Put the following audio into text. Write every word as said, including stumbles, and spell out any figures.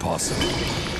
impossible.